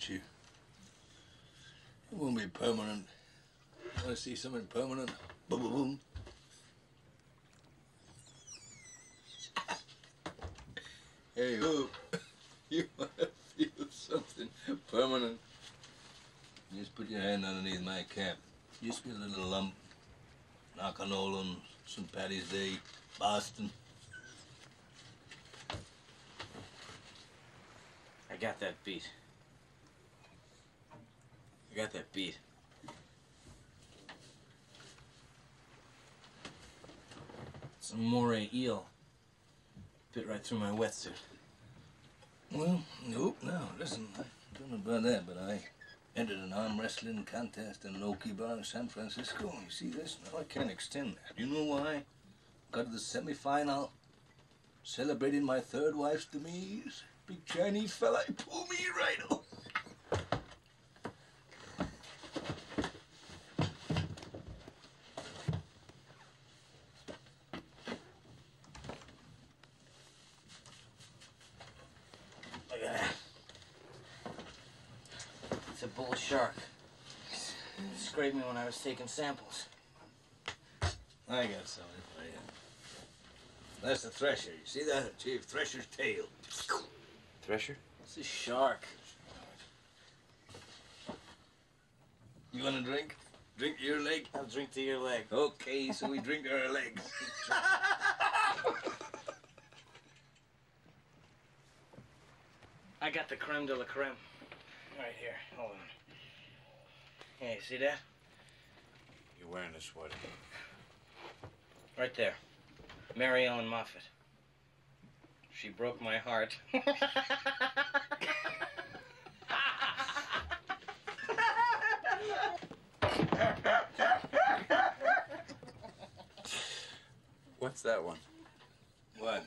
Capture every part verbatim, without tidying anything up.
at you. It won't be permanent. I want to see something permanent. Boom, boom, boom. There you go. You want to feel something permanent. Just put your hand underneath my cap. Just get a little lump. Knock on all on Saint Paddy's Day, Boston. I got that beat. I got that beat. It's a moray eel. Bit right through my wetsuit. Well, nope, no, listen, I don't know about that, but I entered an arm wrestling contest in an Okie bar, San Francisco. You see this? Now I can't extend that. You know why? Got to the semi-final, celebrating my third wife's demise. Big Chinese fella, he pulled me right off. Look at that. It's a bull shark. It scraped me when I was taking samples. I got something for you. That's the thresher. You see that, Chief? Thresher's tail. Thresher? It's a shark. You want a drink? Drink to your leg? I'll drink to your leg. Okay, so we drink to our legs. I got the creme de la creme. Right here, hold on. Hey, see that? You're wearing a sweater. Right there. Mary Ellen Moffat. She broke my heart. What's that one? What?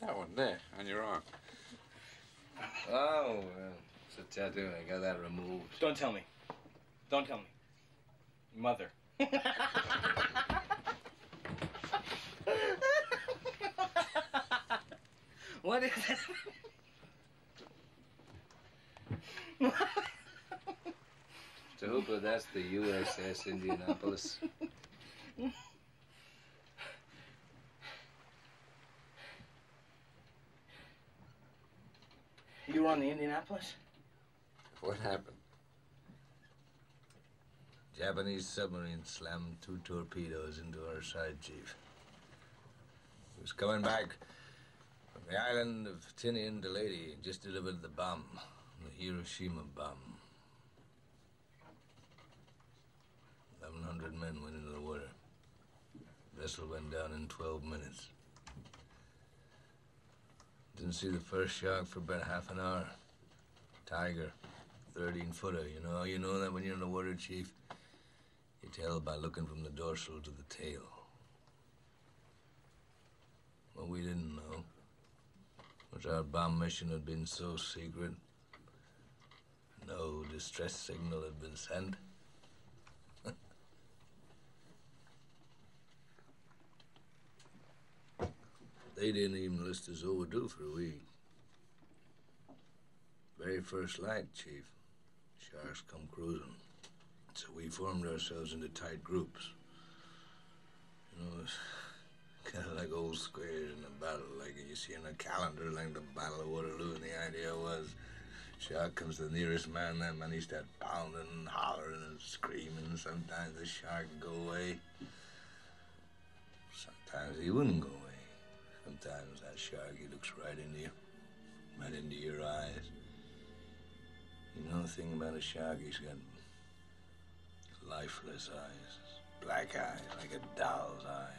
That one there, on your arm. Oh, well, it's a tattoo. I got that removed. Don't tell me. Don't tell me. Mother. What is it? Mister Hooper, that's the U S S Indianapolis. You were on the Indianapolis? What happened? Japanese submarine slammed two torpedoes into our side, Chief. It was coming back. The island of Tinian to Leyte just delivered the bomb, the Hiroshima bomb. eleven hundred men went into the water. The vessel went down in twelve minutes. Didn't see the first shark for about half an hour. Tiger, thirteen footer, you know. You know that when you're in the water, Chief? You tell by looking from the dorsal to the tail. Well, we didn't know. Which our bomb mission had been so secret. No distress signal had been sent. They didn't even list us overdue for a week. Very first light, Chief. Sharks come cruising. So we formed ourselves into tight groups. You know, kind of like old squares in a battle, like you see in a calendar, like the Battle of Waterloo, and the idea was, shark comes to the nearest man, that man, he starts pounding and hollering and screaming. Sometimes the shark would go away. Sometimes he wouldn't go away. Sometimes that shark, he looks right into you, right into your eyes. You know the thing about a shark, he's got lifeless eyes, black eyes, like a doll's eye.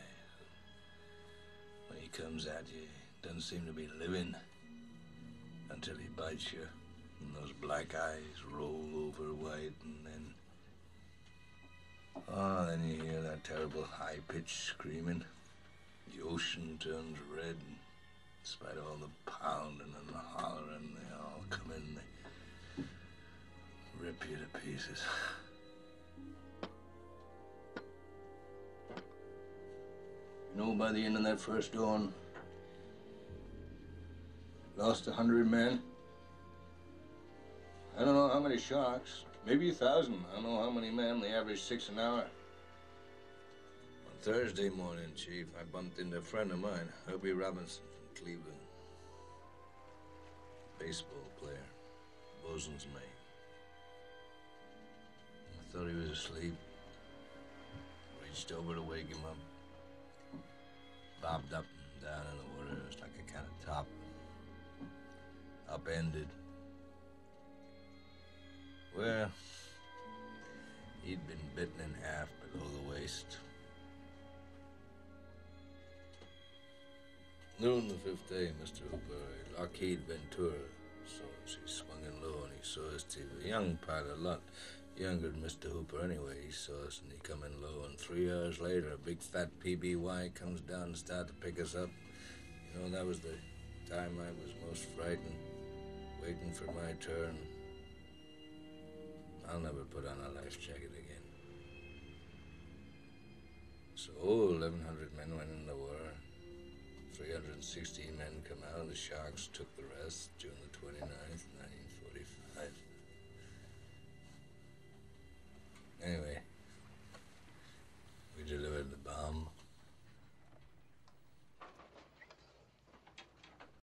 When he comes at you, he doesn't seem to be living until he bites you. And those black eyes roll over white, and then... Oh, then you hear that terrible high-pitched screaming. The ocean turns red, and in spite of all the pounding and the hollering, they all come in, they rip you to pieces. You know, by the end of that first dawn, lost a hundred men. I don't know how many shocks, maybe a thousand. I don't know how many men. They average six an hour. On Thursday morning, Chief, I bumped into a friend of mine, Hobie Robinson from Cleveland. Baseball player, bosun's mate. I thought he was asleep. Reached over to wake him up. Bobbed up and down in the water. It was like a kind of top. Upended. Well, he'd been bitten in half below the waist. Noon the fifth day, Mister Hooper, Lockheed Ventura. So she swung in low and he saw us too. A young pilot, a lot younger than Mister Hooper anyway. He saw us and he come in low. And three hours later, a big fat P B Y comes down and starts to pick us up. You know, that was the time I was most frightened, waiting for my turn. I'll never put on a life jacket again. So eleven hundred men went in the war. three hundred sixteen men come out. The Sharks took the rest. June the